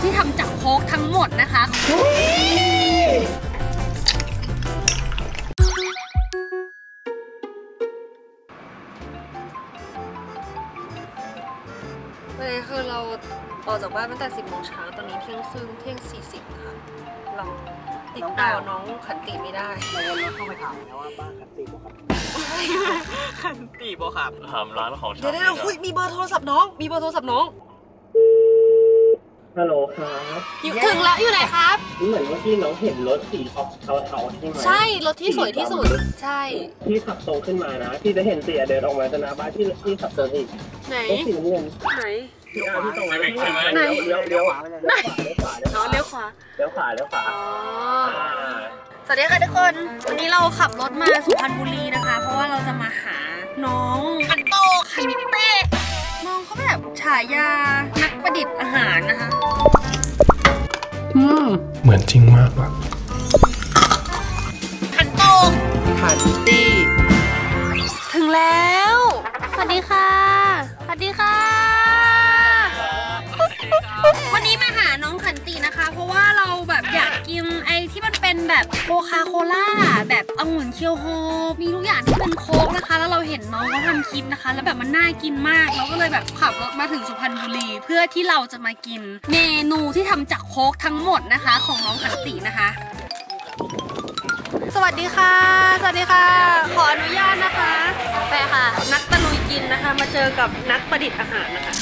ที่ทำจากโค้กทั้งหมดนะคะวันนี้คือเราออกจากบ้านตั้งแต่10 โมงเช้าตอนนี้เที่ยงครึ่งเที่ยง 40ค่ะเราติดต่อน้องขันติไม่ได้เราเข้าไปถามแล้วว่าบ้านขันติบ่ครับขันติบ่ครับถามร้านของชาเดี๋ยวได้เราคุยมีเบอร์โทรศัพท์น้องฮัลโหลครับอยู่ถึงแล้วอยู่ไหนครับเหมือนว่าที่น้องเห็นรถสีออกเทาๆใช่ไหมใช่รถที่สวยที่สุดใช่ที่ขับตรงขึ้นมานะที่จะเห็นเสียเดินออกมาจากหน้าบ้านที่ขับตรงนี้ไหนสีน้ำเงินไหนที่ตรงไหนไหนเลี้ยวขวาอ๋อสวัสดีค่ะทุกคนวันนี้เราขับรถมาสุพรรณบุรีนะคะเพราะว่าเราจะมาหาน้องคันโตคันเต้น้องเขาแบบฉายานักประดิษฐ์อาหารนะคะเหมือนจริงมากอะคันโตคันเต้ถึงแล้วสวัสดีค่ะสวัสดีค่ะวันนี้มาหาน้องขันตินะคะเพราะว่าเราแบบอยากกินไอที่มันเป็นแบบโคคาโคล่าแบบองุ่นเคียวโฮมีทุกอย่างที่เป็นโค้กนะคะแล้วเราเห็นน้องเขาทำคลิปนะคะแล้วแบบมันน่ากินมากเราก็เลยแบบขับรถมาถึงสุพรรณบุรีเพื่อที่เราจะมากินเมนูที่ทำจากโค้กทั้งหมดนะคะของน้องขันตินะคะสวัสดีค่ะสวัสดีค่ะขออนุญาตนะคะไปค่ะนักตะลุยกินนะคะมาเจอกับนักประดิษฐ์อาหารนะคะ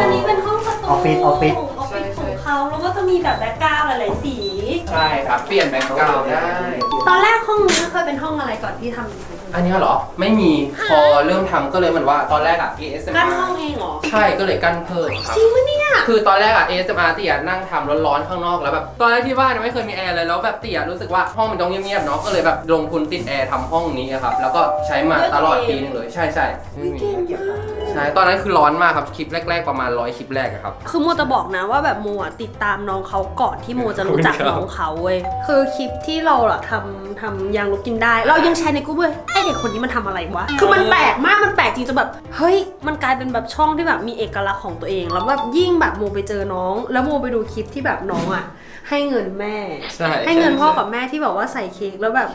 อันนี้เป็นห้องประตูออฟฟิศของเขาแล้วก็จะมีแบบแบ็คกราวด์หลายๆสีใช่ครับเปลี่ยนแบ็คกราวด์ได้ตอนแรกห้องนี้เคยเป็นห้องอะไรก่อนที่ทำอันนี้เหรอไม่มีพอเริ่มทำก็เลยเหมือนว่าตอนแรกอะ ASMR กั้นห้องเองเหรอใช่ก็เลยกั้นเพิ่มครับจริงปะเนี่ยคือตอนแรกอะ ASMR เตี่ยนั่งทำร้อนๆข้างนอกแล้วแบบตอนแรกที่บ้านไม่เคยมีแอร์เลยแล้วแบบเตี่ยรู้สึกว่าห้องมันต้องเงียบๆเนาะก็เลยแบบลงทุนติดแอร์ทำห้องนี้ครับแล้วก็ใช้มาตลอดปีนึงเลยใช่ใช่ตอนนั้นคือร้อนมากครับคลิปแรกๆประมาณ100คลิปแรกครับคือโมจะบอกนะว่าแบบโมติดตามน้องเขาก่อนที่โมจะรู้จักน้องเขาเว้ยคือคลิปที่เราอะทำยางลบกินได้เรายังใช้ในกูเว้ยไอเด็กคนนี้มันทำอะไรวะคือมันแปลกมากมันแปลกจริงจนแบบเฮ้ยมันกลายเป็นแบบช่องที่แบบมีเอกลักษณ์ของตัวเองแล้วแบบยิ่งแบบโมไปเจอน้องแล้วโมไปดูคลิปที่แบบน้องอะให้เงินแม่ให้เงินพ่อกับแม่ที่แบบว่าใส่เค้กแล้วแบบ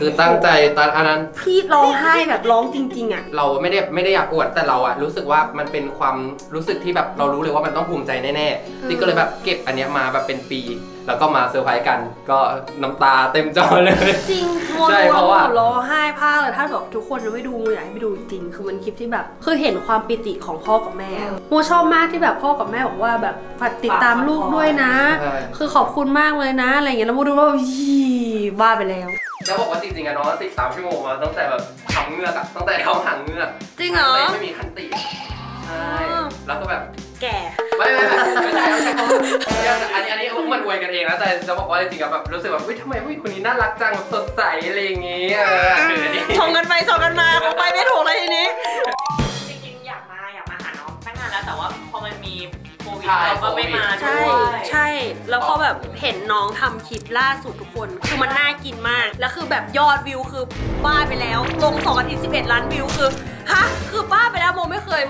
คือตั้งใจตอนอันนั้นพี่ร้องไห้แบบร้องจริงๆอะเราไม่ได้อยากอวดแต่เราอะรู้สึกว่ามันเป็นความรู้สึกที่แบบเรารู้เลยว่ามันต้องภูมิใจแน่ๆที่ก็เลยแบบเก็บอันเนี้ยมาแบบเป็นปีแล้วก็มาเซอร์ไพรส์กันก็น้ำตาเต็มจอเลยจริงใช่เพราะว่าร้องไห้พากเลยถ้าแบบทุกคนไม่ดูอยากให้ไปดูจริงคือมันคลิปที่แบบคือเห็นความปิติของพ่อกับแม่โมชอบมากที่แบบพ่อกับแม่บอกว่าแบบติดตามลูกด้วยนะคือขอบคุณมากเลยนะอะไรเงี้ยแล้วโมดูว่ายี่บ้าไปแล้วแล้วบอกว่าจริงๆอะน้องติดตามพี่โมมาตั้งแต่แบบทำเงือกอะตั้งแต่เขาหางเงือกจริงเหรอไม่มีขันติใช่แล้วก็แบบแก่ไม่ใช่อันนี้มันอวยกันเองนะแต่จะบอกว่าจริงๆกับแบบรู้สึกว่าเฮ้ยทำไมผู้หญิงคนนี้น่ารักจังสดใสอะไรอย่างเงี้ยส่งกันมาไปไม่ถูกเลยทีนี้จริงๆอยากมาหาน้องตั้งนานแล้วแต่ว่าพอมันมีโควิดเราก็ไม่มาใช่แล้วพอแบบเห็นน้องทำคลิปล่าสุดทุกคนคือมันน่ากินมากแล้วคือแบบยอดวิวคือบ้าไปแล้วลง2 อาทิตย์11 ล้านวิวคือฮะคือบ้าไปแล้วโมไม่เคย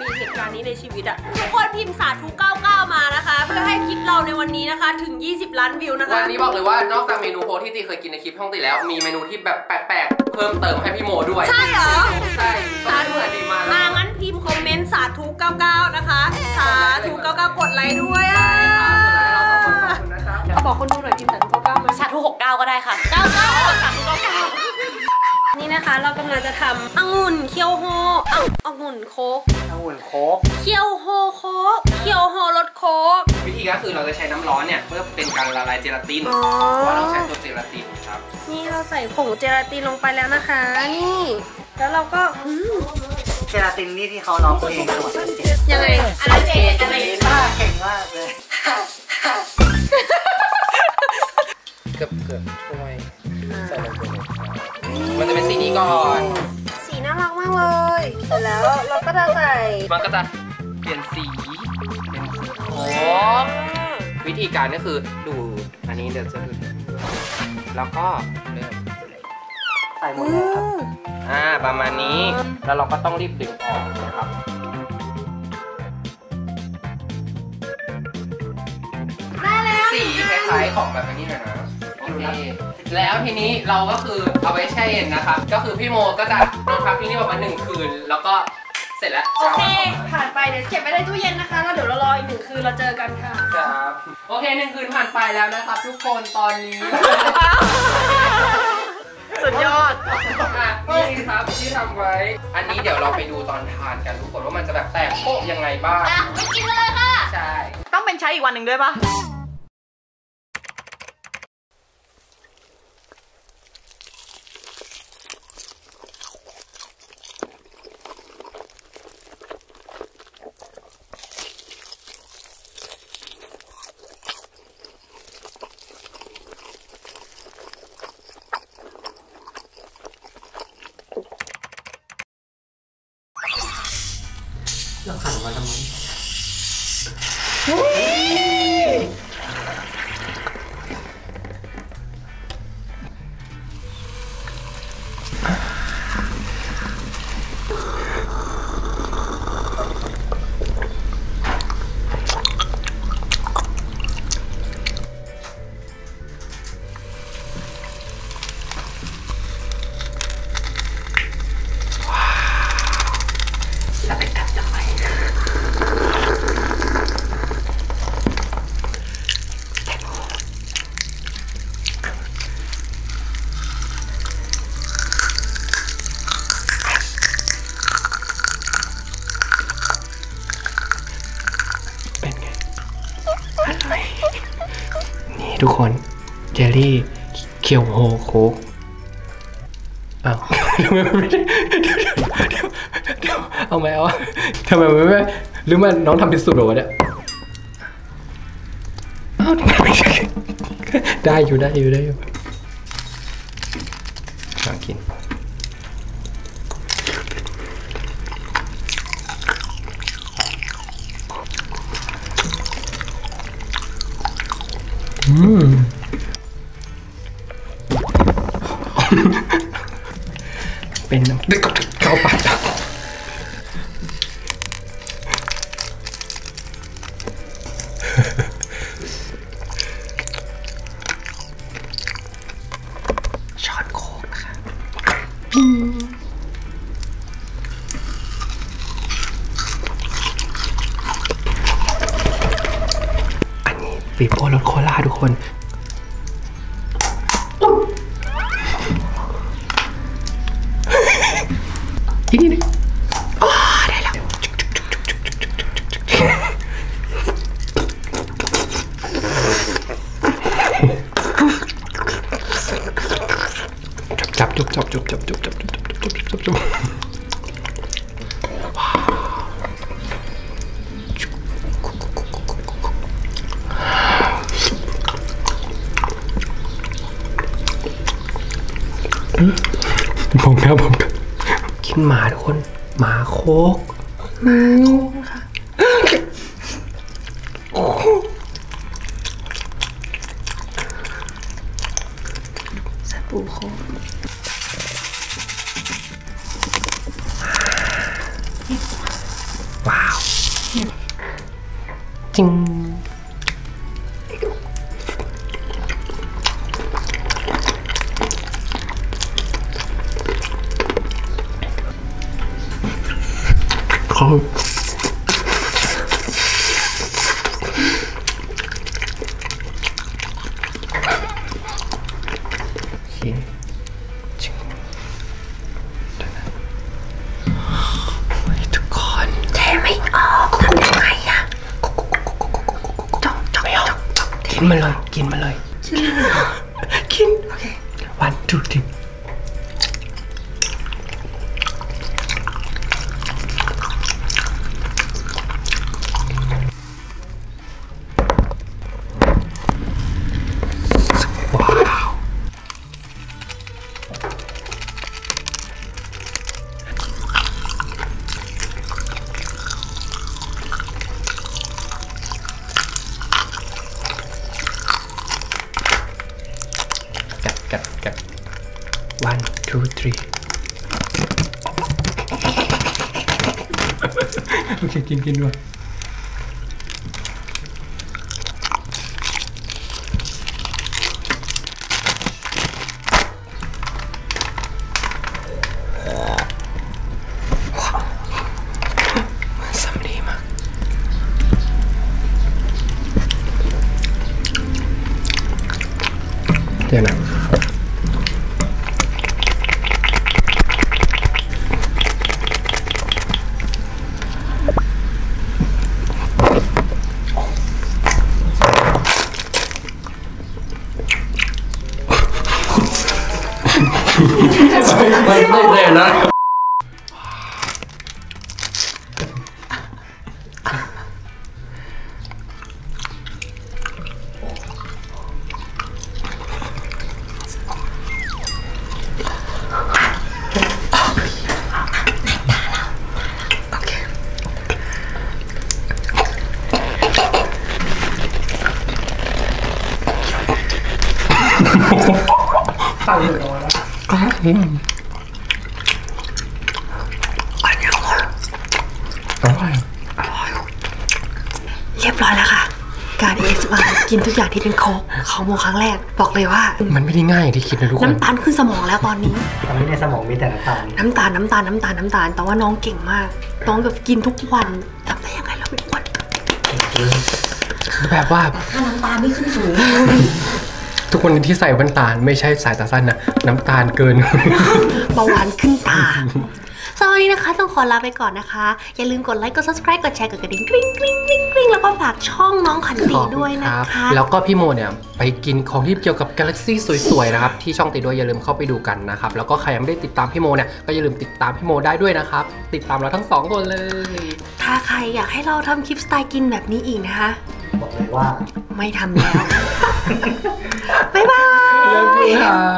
มีเหตุการณ์นี้ในชีวิตอะทุกคนพิมพ์สาธุ99มานะคะเพื่อให้คลิปเราในวันนี้นะคะถึง20 ล้านวิวนะคะวันนี้บอกเลยว่านอกจากเมนูโพที่ตีเคยกินในคลิปห้องตีแล้วมีเมนูที่แบบแปลกๆเพิ่มเติมให้พี่โมด้วยใช่เหรอใช่สาธุดีมากมางั้นพิมพ์คอมเมนต์สาธุ99นะคะสาธุ99กดไลค์ด้วยอะบอกคนดูหน่อยพิมพ์สาธุ99มาสาธุ69ก็ได้ค่ะ99สาธุ99นี่นะคะเรากำลังจะทำองุ่นเคียวโฮองุ่นโค้กเคียวโฮโค้กเคียวโฮรสโค้กวิธีก็คือเราจะใช้น้ำร้อนเนี่ยเพื่อเป็นการละลายเจลาตินเพราะเราใช้ตัวเจลาตินครับนี่เราใส่ผงเจลาตินลงไปแล้วนะคะนี่แล้วเราก็เจลาตินนี่ที่เขาร้องเพลงสวดยังไงอะไรเก่งมากเลยเกือบช่วยใส่ลงไปมันจะเป็นสีนี้ก่อนสีน่ารักมากเลยเสร็จแล้วเราก็จะใส่มันก็จะเปลี่ยนสีเป็นโค้กวิธีการก็คือดูอันนี้เดี๋ยวจะดูแล้วก็ใส่หมดเลยครับประมาณนี้แล้วเราก็ต้องรีบดึงออกนะครับ คล้ายของแบบนี้นะโอเคแล้วทีนี้เราก็คือเอาไว้แช่เย็นนะคะก็คือพี่โมก็จะนอนพักที่นี่ประมาณ1 คืนแล้วก็เสร็จแล้วโอเคผ่านไปเดี๋ยวเก็บไว้ในตู้เย็นนะคะแล้วเดี๋ยวเรารออีก1 คืนเราเจอกันค่ะครับโอเค1 คืนผ่านไปแล้วนะครับทุกคนตอนนี้สุดยอดนี่ครับที่ทำไว้อันนี้เดี๋ยวเราไปดูตอนทานกันทุกคนว่ามันจะแบบแตกโป๊ะยังไงบ้างไปกินเลยค่ะใช่ต้องเป็นใช้อีกวันหนึ่งด้วยป่ะเราขันมาทำไมทุกคนเจลลี่เคียวโฮโคกอ้าวทำไมมันไม่ได้เอาไหมเอาทำไมมันไม่หรือมันน้องทำเป็นสูตรหรอวะเนี่ยได้อยู่ได้อยู่ลองกินเป็นน้ำเข้าปากช้อนโค้กนะคะอันนี้ปีโป้รสโคลาทุกคนจบผมครับผมกินหมาทุกคนหมาโคกหมาโคกค่ะสบู่โคกจริงเขากินมาเลยกินมาเลยกินโอเควันจุดทิ้งกัด one two three โอเคกินด้วย ค่นั้นไม่ได้นะตังค์อยู่ตรงนั้นอันนี้อร่อยเรียบร้อยแล้วค่ะการ ASMR กินทุกอย่างที่เป็นโค้กของโมครั้งแรกบอกเลยว่ามันไม่ได้ง่ายที่คิดนะทุกคนน้ำตาลขึ้นสมองแล้วตอนนี้ในสมองมีแต่น้ำตาลแต่ว่าน้องเก่งมากน้องแบบกินทุกวันทำได้ยังไงเราไม่อ้วนแบบว่าค่าน้ำตาลไม่ขึ้นสูงทุกคนที่ใส่แว่นตาไม่ใช่สายตาสั้นนะน้ำตาลเกินเบาหวานขึ้นตาสวัสดีนะคะต้องขอลาไปก่อนนะคะอย่าลืมกดไลค์กด subscribe กดแชร์กดกระดิ่งกริ๊งกริ๊งกริ๊งกริ๊งแล้วก็ฝากช่องน้องขันตีด้วยนะคะแล้วก็พี่โมเนี่ยไปกินของที่เกี่ยวกับกาแล็กซี่สวยๆนะครับที่ช่องตีด้วยอย่าลืมเข้าไปดูกันนะครับแล้วก็ใครยังไม่ได้ติดตามพี่โมเนี่ยก็อย่าลืมติดตามพี่โมได้ด้วยนะครับติดตามเราทั้งสองคนเลยถ้าใครอยากให้เราทำคลิปสไตล์กินแบบนี้อีกนะคะบอกเลยว่าไม่ทำแล้วบ๊ายบาย